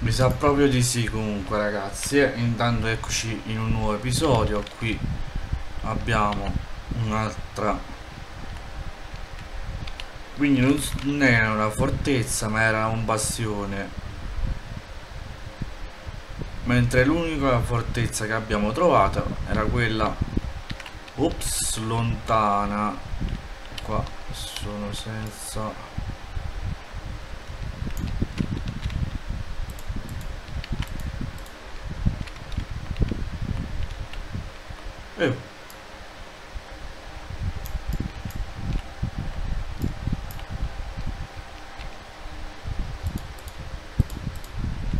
Mi sa proprio di sì. Comunque ragazzi, intanto eccoci in un nuovo episodio. Qui abbiamo un'altra, quindi non era una fortezza ma era un bastione, mentre l'unica fortezza che abbiamo trovato era quella lontana. Qua sono senza,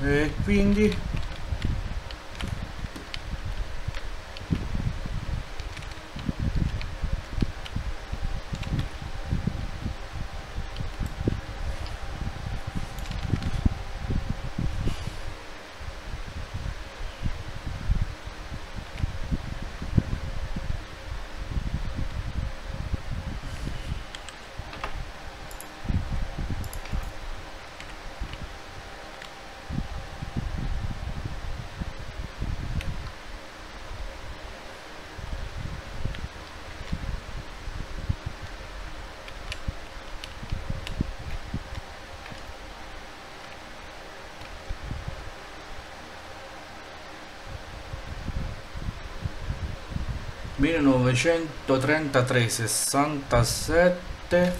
e quindi (1933-67)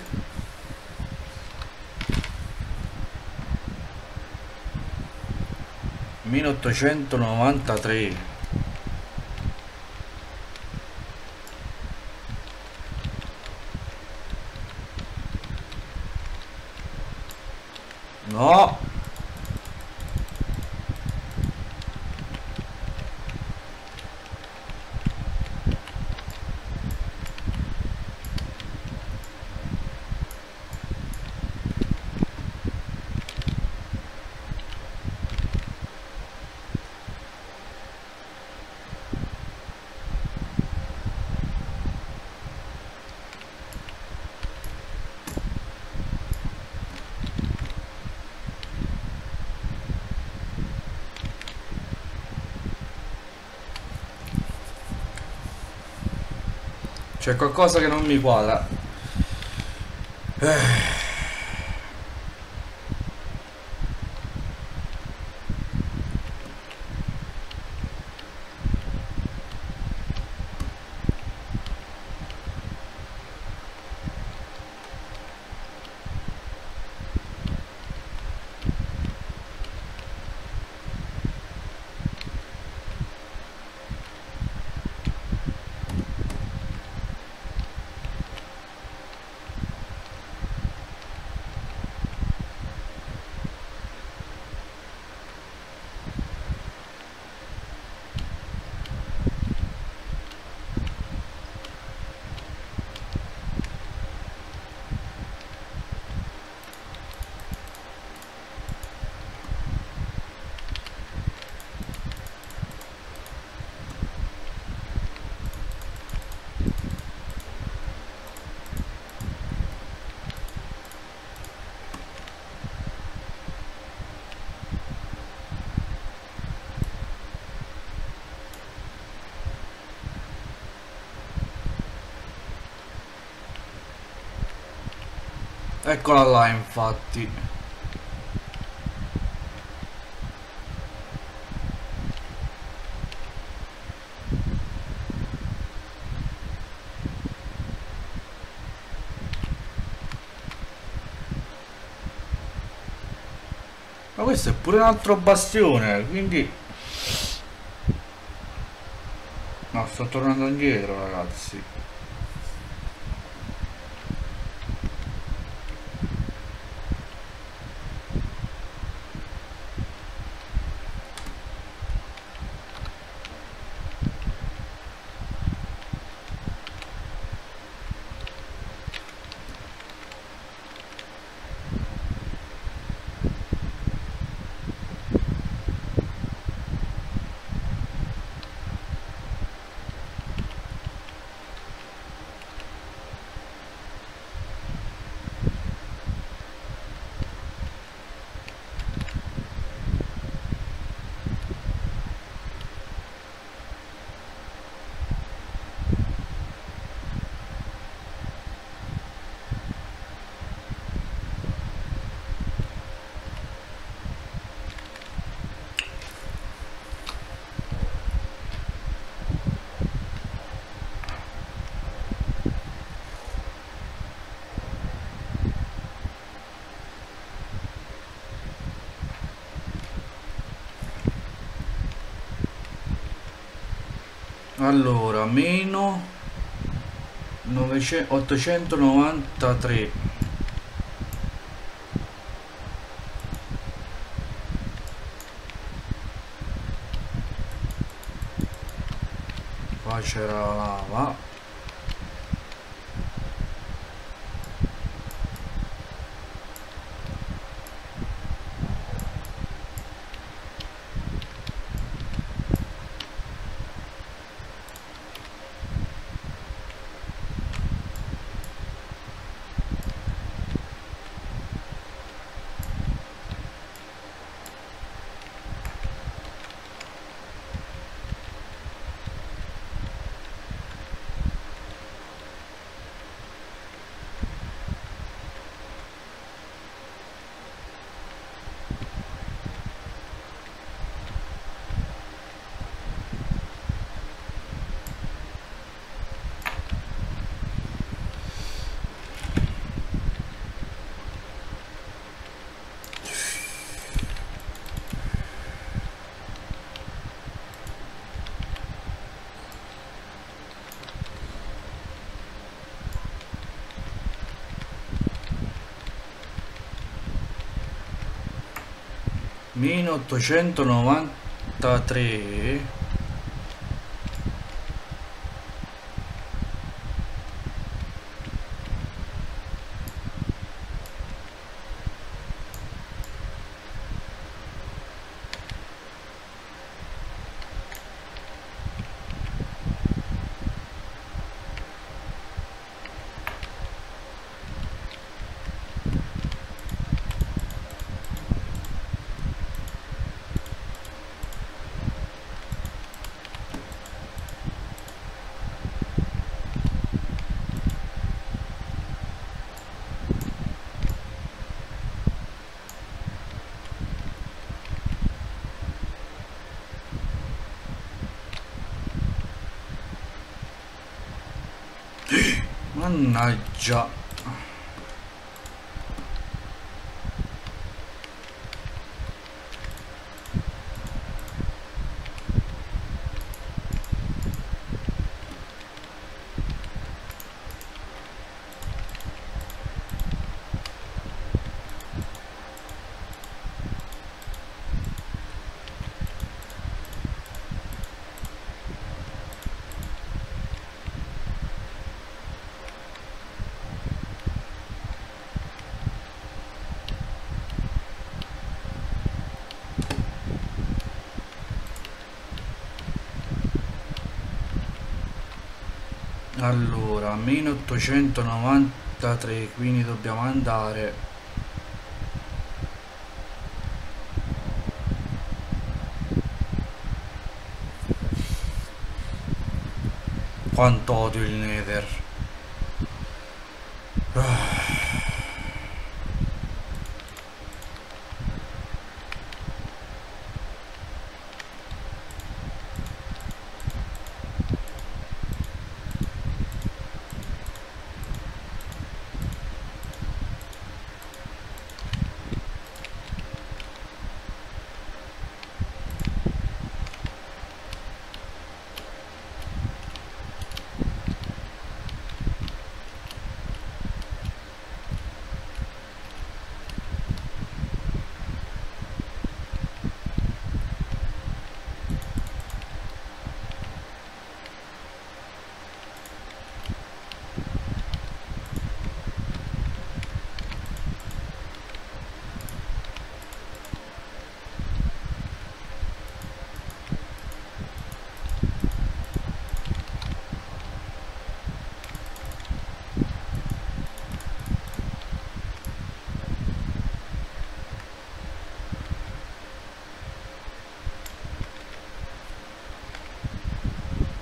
(1893) no. C'è qualcosa che non mi quadra. Eccola là, infatti. Ma questo è pure un altro bastione, quindi no, sto tornando indietro, ragazzi. Allora, meno 893 qua c'era la lava,1893. Mannaggia, allora meno 893, quindi dobbiamo andare quanto odio il Nether.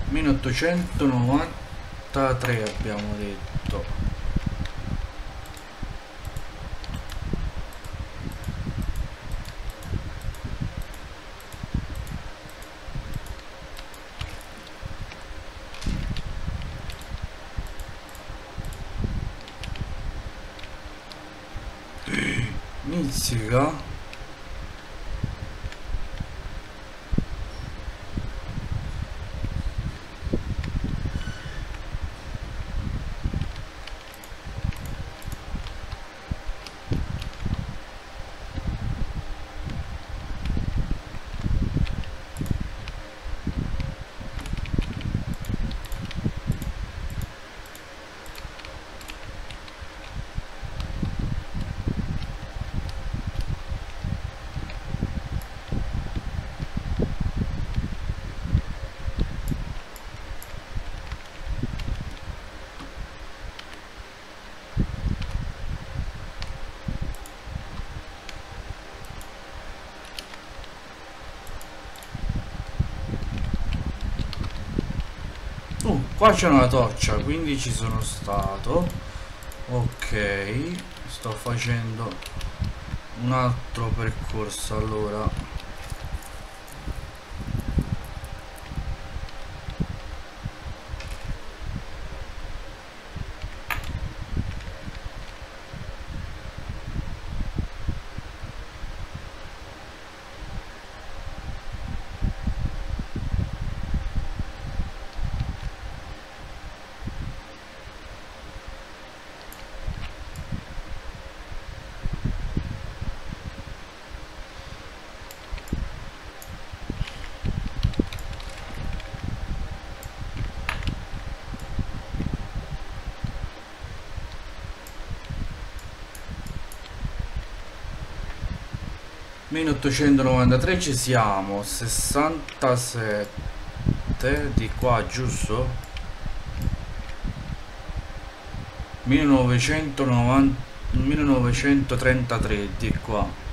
Meno 893 abbiamo detto. Mizzica. Qua c'è una torcia, quindi ci sono stato. Ok, sto facendo un altro percorso allora. -893 ci siamo, 67 di qua, giusto? 1933 di qua.